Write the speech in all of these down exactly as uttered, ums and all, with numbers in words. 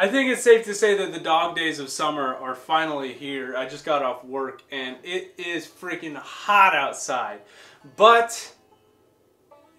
I think it's safe to say that the dog days of summer are finally here. I just got off work and it is freaking hot outside. But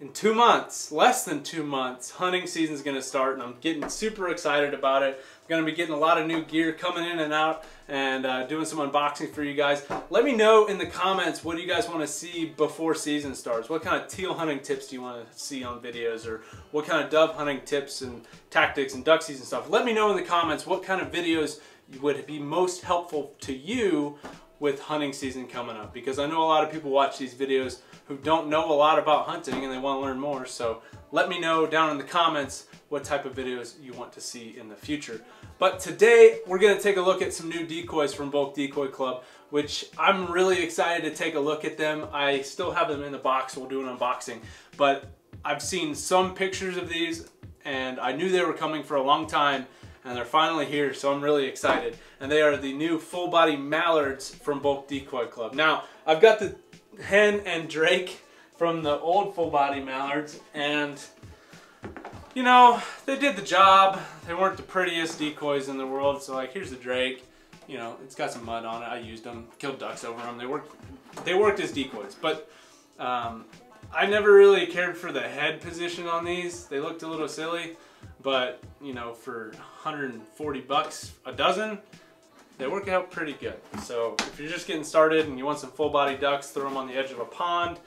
in two months, less than two months, hunting season is going to start and I'm getting super excited about it. I'm going to be getting a lot of new gear coming in and out and uh, doing some unboxing for you guys. Let me know in the comments, what do you guys want to see before season starts? What kind of teal hunting tips do you want to see on videos, or what kind of dove hunting tips and tactics and duck season stuff? Let me know in the comments what kind of videos would be most helpful to you with hunting season coming up, because I know a lot of people watch these videos who don't know a lot about hunting and they want to learn more. So let me know down in the comments what type of videos you want to see in the future. But today we're going to take a look at some new decoys from Bulk Decoy Club, which I'm really excited to take a look at them. I still have them in the box. We'll do an unboxing, but I've seen some pictures of these and I knew they were coming for a long time. And they're finally here, so I'm really excited. And they are the new full body mallards from Bulk Decoy Club. Now, I've got the hen and drake from the old full body mallards, and you know, they did the job. They weren't the prettiest decoys in the world, so like, here's the drake. You know, it's got some mud on it. I used them, killed ducks over them. They worked, they worked as decoys, but um, I never really cared for the head position on these. They looked a little silly. But, you know, for one hundred forty bucks a dozen, they work out pretty good. So if you're just getting started and you want some full body ducks, throw them on the edge of a pond,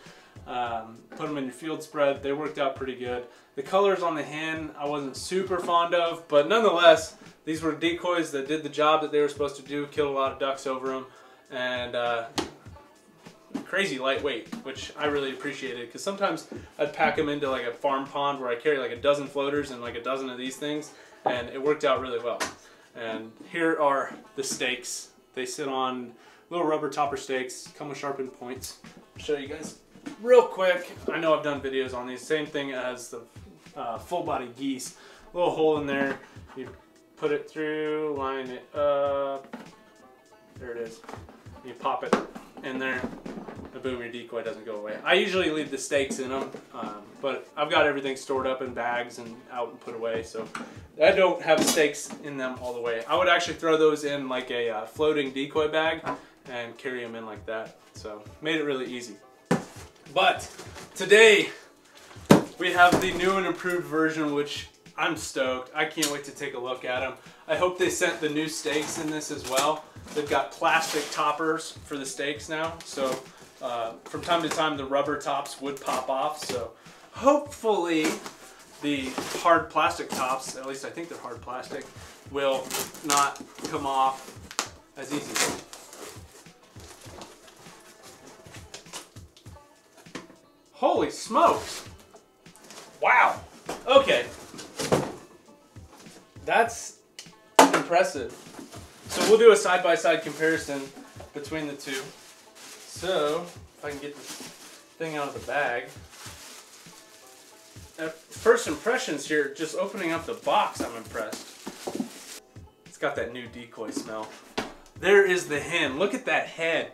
um, put them in your field spread. They worked out pretty good. The colors on the hen, I wasn't super fond of, but nonetheless, these were decoys that did the job that they were supposed to do, killed a lot of ducks over them, and uh, crazy lightweight, which I really appreciated, because sometimes I'd pack them into like a farm pond where I carry like a dozen floaters and like a dozen of these things, and it worked out really well. And here are the stakes. They sit on little rubber topper stakes, come with sharpened points. I'll show you guys real quick. I know I've done videos on these, same thing as the uh, full body geese. Little hole in there, you put it through, line it up, there it is, you pop it in there, and boom, your decoy doesn't go away. I usually leave the stakes in them, um, but I've got everything stored up in bags and out and put away, so I don't have stakes in them all the way. I would actually throw those in like a uh, floating decoy bag and carry them in like that, so made it really easy. But today we have the new and improved version, which I'm stoked. I can't wait to take a look at them. I hope they sent the new stakes in this as well. They've got plastic toppers for the stakes now, so uh, from time to time the rubber tops would pop off, so hopefully the hard plastic tops, at least I think they're hard plastic, will not come off as easily. Holy smokes! Wow! Okay. That's impressive. So we'll do a side-by-side comparison between the two. So, if I can get this thing out of the bag. At first impressions here, just opening up the box, I'm impressed. It's got that new decoy smell. There is the hen. Look at that head.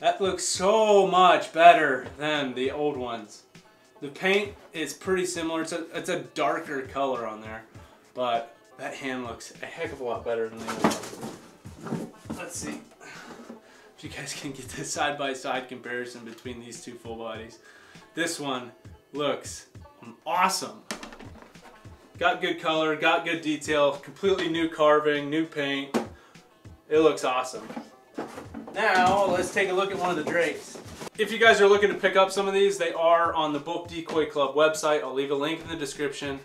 That looks so much better than the old ones. The paint is pretty similar. It's a, it's a darker color on there, but that hand looks a heck of a lot better than the other one. Let's see if you guys can get this side-by-side comparison between these two full bodies. This one looks awesome. Got good color, got good detail, completely new carving, new paint. It looks awesome. Now, let's take a look at one of the drakes. If you guys are looking to pick up some of these, they are on the Bulk Decoy Club website. I'll leave a link in the description.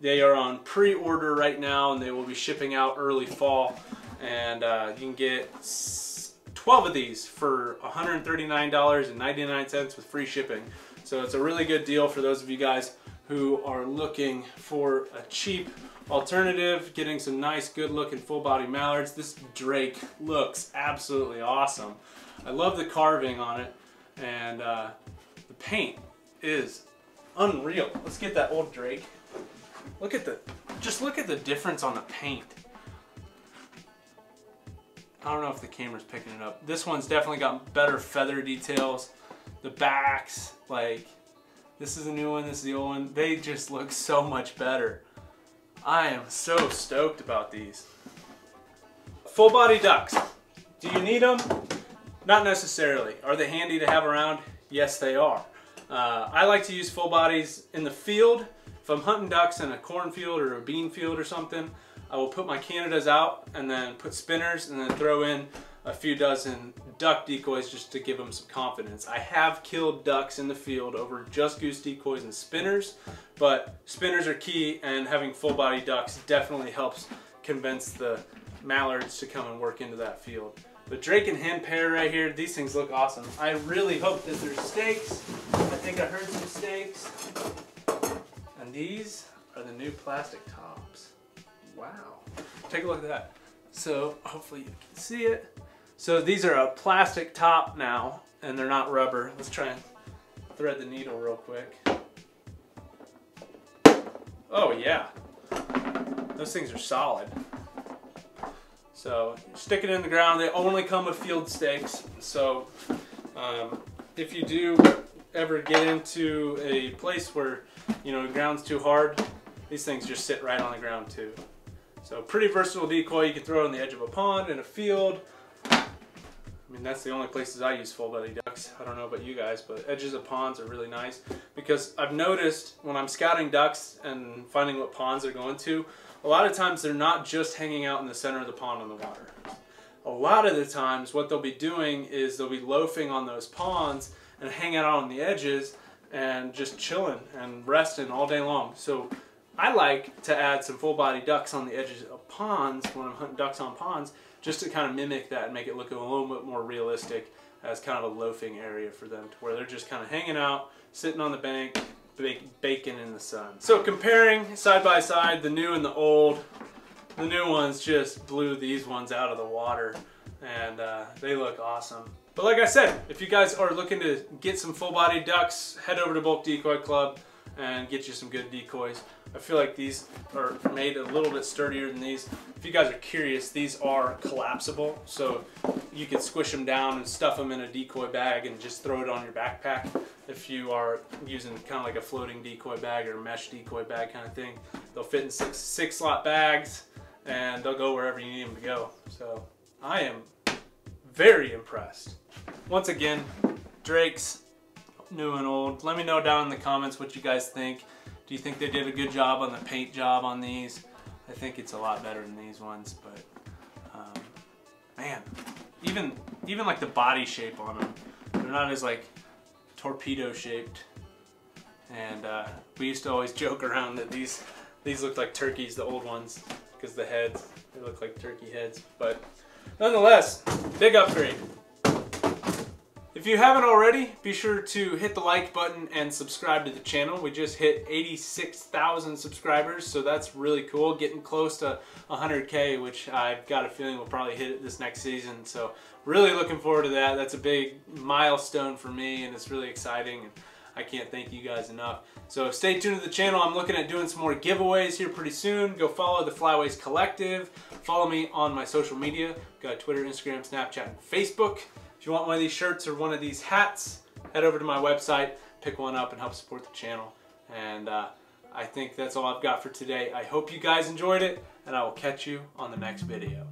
They are on pre-order right now, and they will be shipping out early fall. And uh, you can get twelve of these for one hundred thirty-nine dollars and ninety-nine cents with free shipping. So it's a really good deal for those of you guys who are looking for a cheap alternative, getting some nice, good-looking full-body mallards. This drake looks absolutely awesome. I love the carving on it, and uh, the paint is unreal. Let's get that old drake. Look at the, just look at the difference on the paint. I don't know if the camera's picking it up. This one's definitely got better feather details. The backs, like, this is the new one, this is the old one. They just look so much better. I am so stoked about these. Full body ducks. Do you need them? Not necessarily. Are they handy to have around? Yes, they are. Uh, I like to use full bodies in the field. If I'm hunting ducks in a cornfield or a bean field or something, I will put my Canadas out and then put spinners and then throw in a few dozen duck decoys just to give them some confidence. I have killed ducks in the field over just goose decoys and spinners, but spinners are key, and having full body ducks definitely helps convince the mallards to come and work into that field. The drake and hen pair right here, these things look awesome. I really hope that there's stakes. I think I heard some stakes. And these are the new plastic tops. Wow. Take a look at that. So hopefully you can see it. So these are a plastic top now, and they're not rubber. Let's try and thread the needle real quick. Oh yeah. Those things are solid. So stick it in the ground. They only come with field stakes. So um, if you do ever get into a place where, you know, the ground's too hard, these things just sit right on the ground too. So pretty versatile decoy. You can throw it on the edge of a pond, in a field. I mean, that's the only places I use full body ducks. I don't know about you guys, but edges of ponds are really nice, because I've noticed when I'm scouting ducks and finding what ponds they're going to, a lot of times they're not just hanging out in the center of the pond on the water. A lot of the times what they'll be doing is they'll be loafing on those ponds and hanging out on the edges and just chilling and resting all day long. So I like to add some full body ducks on the edges of ponds when I'm hunting ducks on ponds, just to kind of mimic that and make it look a little bit more realistic as kind of a loafing area for them, to where they're just kind of hanging out, sitting on the bank, baking in the sun. So comparing side by side the new and the old, the new ones just blew these ones out of the water, and uh, they look awesome. But like I said, if you guys are looking to get some full body ducks, head over to Bulk Decoy Club and get you some good decoys. I feel like these are made a little bit sturdier than these. If you guys are curious, these are collapsible, so you can squish them down and stuff them in a decoy bag and just throw it on your backpack. If you are using kind of like a floating decoy bag or a mesh decoy bag kind of thing, they'll fit in six, six slot bags, and they'll go wherever you need them to go. So I am very impressed. Once again, drakes, new and old. Let me know down in the comments what you guys think. Do you think they did a good job on the paint job on these? I think it's a lot better than these ones, but um, man, even even like the body shape on them, they're not as like torpedo shaped. And uh, we used to always joke around that these these looked like turkeys, the old ones, because the heads, they look like turkey heads. But nonetheless, big upgrade. If you haven't already, be sure to hit the like button and subscribe to the channel. We just hit eighty-six thousand subscribers, so that's really cool. Getting close to one hundred K, which I've got a feeling we'll probably hit it this next season. So really looking forward to that. That's a big milestone for me, and it's really exciting. And I can't thank you guys enough. So stay tuned to the channel. I'm looking at doing some more giveaways here pretty soon. Go follow the Flyways Collective. Follow me on my social media. I've got Twitter, Instagram, Snapchat, and Facebook. If you want one of these shirts or one of these hats, head over to my website, pick one up, and help support the channel. And uh, I think that's all I've got for today. I hope you guys enjoyed it, and I will catch you on the next video.